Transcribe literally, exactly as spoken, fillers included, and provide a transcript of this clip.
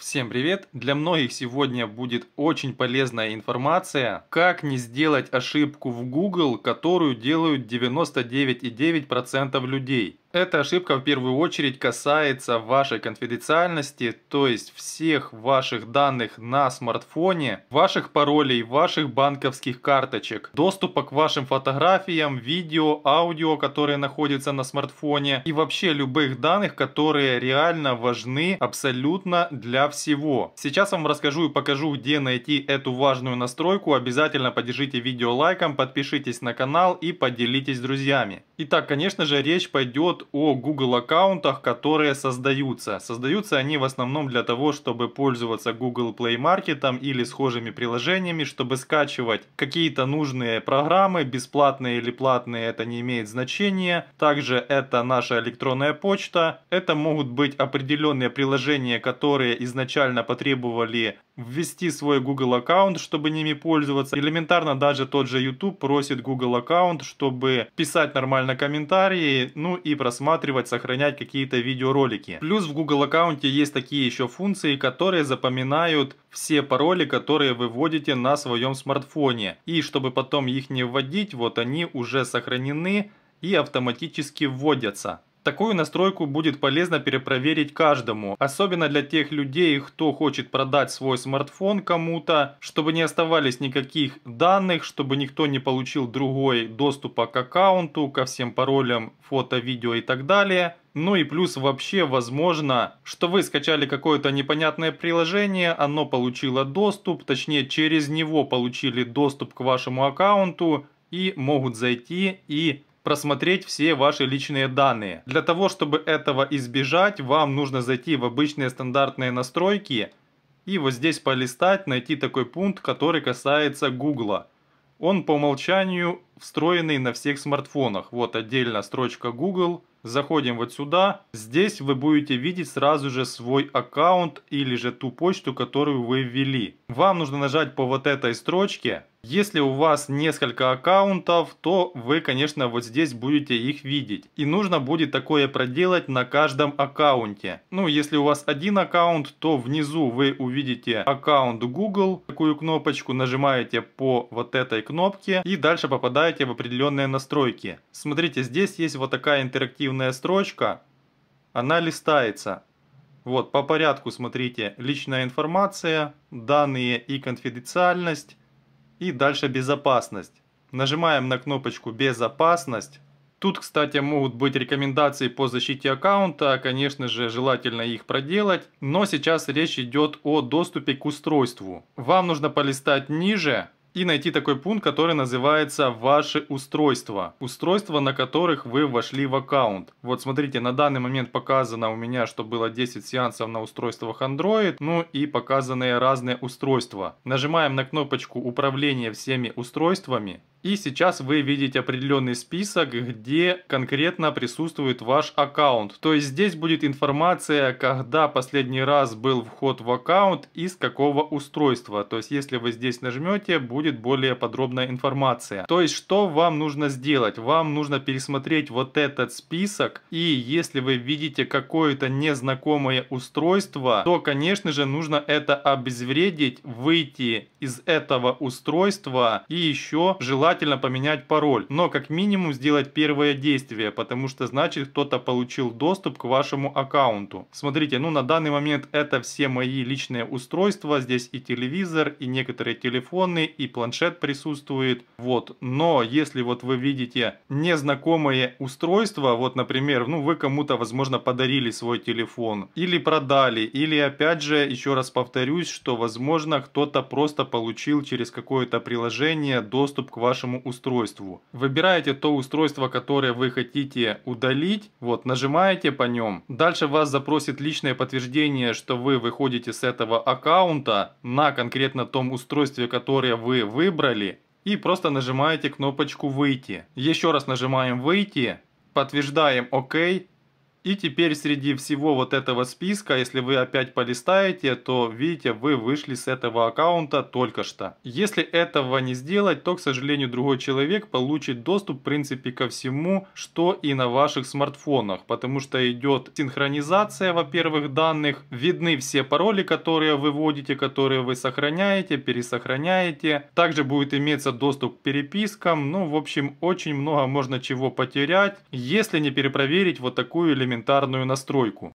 Всем привет! Для многих сегодня будет очень полезная информация, как не сделать ошибку в Google, которую делают девяносто девять и девять десятых процента людей. Эта ошибка в первую очередь касается вашей конфиденциальности, то есть всех ваших данных на смартфоне, ваших паролей, ваших банковских карточек, доступа к вашим фотографиям, видео, аудио, которые находятся на смартфоне и вообще любых данных, которые реально важны абсолютно для всего. Сейчас вам расскажу и покажу, где найти эту важную настройку. Обязательно поддержите видео лайком, подпишитесь на канал и поделитесь с друзьями. Итак, конечно же, речь пойдет о Google аккаунтах, которые создаются. Создаются они в основном для того, чтобы пользоваться Google Play Market или схожими приложениями, чтобы скачивать какие-то нужные программы, бесплатные или платные, это не имеет значения. Также это наша электронная почта. Это могут быть определенные приложения, которые изначально потребовали ввести свой Google аккаунт, чтобы ними пользоваться. Элементарно даже тот же YouTube просит Google аккаунт, чтобы писать нормально комментарии, ну и просматривать, сохранять какие-то видеоролики. Плюс в Google аккаунте есть такие еще функции, которые запоминают все пароли, которые вы вводите на своем смартфоне. И чтобы потом их не вводить, вот они уже сохранены и автоматически вводятся. Такую настройку будет полезно перепроверить каждому, особенно для тех людей, кто хочет продать свой смартфон кому-то, чтобы не оставались никаких данных, чтобы никто не получил другой доступа к аккаунту, ко всем паролям, фото, видео и так далее. Ну и плюс вообще возможно, что вы скачали какое-то непонятное приложение, оно получило доступ, точнее через него получили доступ к вашему аккаунту и могут зайти и просмотреть все ваши личные данные. Для того, чтобы этого избежать, вам нужно зайти в обычные стандартные настройки и вот здесь полистать, найти такой пункт, который касается Google. Он по умолчанию встроенный на всех смартфонах. Вот отдельно строчка Google. Заходим вот сюда. Здесь вы будете видеть сразу же свой аккаунт или же ту почту, которую вы ввели. Вам нужно нажать по вот этой строчке. Если у вас несколько аккаунтов, то вы, конечно, вот здесь будете их видеть. И нужно будет такое проделать на каждом аккаунте. Ну, если у вас один аккаунт, то внизу вы увидите аккаунт Google. Такую кнопочку нажимаете по вот этой кнопке и дальше попадаете в определенные настройки. Смотрите, здесь есть вот такая интерактивная строчка. Она листается. Вот, по порядку смотрите. Личная информация, данные и конфиденциальность. И дальше безопасность. Нажимаем на кнопочку «Безопасность». Тут, кстати, могут быть рекомендации по защите аккаунта, конечно же, желательно их проделать, но сейчас речь идет о доступе к устройству. Вам нужно полистать ниже и найти такой пункт, который называется «Ваши устройства». Устройства, на которых вы вошли в аккаунт. Вот смотрите, на данный момент показано у меня, что было десять сеансов на устройствах Android, ну и показаны разные устройства. Нажимаем на кнопочку «Управление всеми устройствами». И сейчас вы видите определенный список, где конкретно присутствует ваш аккаунт. То есть здесь будет информация, когда последний раз был вход в аккаунт и с какого устройства. То есть если вы здесь нажмете, будет более подробная информация. То есть что вам нужно сделать? Вам нужно пересмотреть вот этот список. И если вы видите какое-то незнакомое устройство, то, конечно же, нужно это обезвредить, выйти из этого устройства и еще желательно поменять пароль, но как минимум сделать первое действие, потому что значит кто-то получил доступ к вашему аккаунту. Смотрите, ну на данный момент это все мои личные устройства, здесь и телевизор, и некоторые телефоны, и планшет присутствует, вот, но если вот вы видите незнакомые устройства, вот например, ну вы кому-то возможно подарили свой телефон, или продали, или опять же, еще раз повторюсь, что возможно кто-то просто получил через какое-то приложение доступ к вашему вашему устройству. Выбираете то устройство, которое вы хотите удалить, вот, нажимаете по нем. Дальше вас запросит личное подтверждение, что вы выходите с этого аккаунта на конкретно том устройстве, которое вы выбрали, и просто нажимаете кнопочку «Выйти». Еще раз нажимаем «Выйти», подтверждаем «Ок». И теперь среди всего вот этого списка, если вы опять полистаете, то видите, вы вышли с этого аккаунта только что. Если этого не сделать, то, к сожалению, другой человек получит доступ, в принципе, ко всему, что и на ваших смартфонах. Потому что идет синхронизация, во-первых, данных. Видны все пароли, которые вы вводите, которые вы сохраняете, пересохраняете. Также будет иметься доступ к перепискам. Ну, в общем, очень много можно чего потерять, если не перепроверить вот такую элементарную настройку.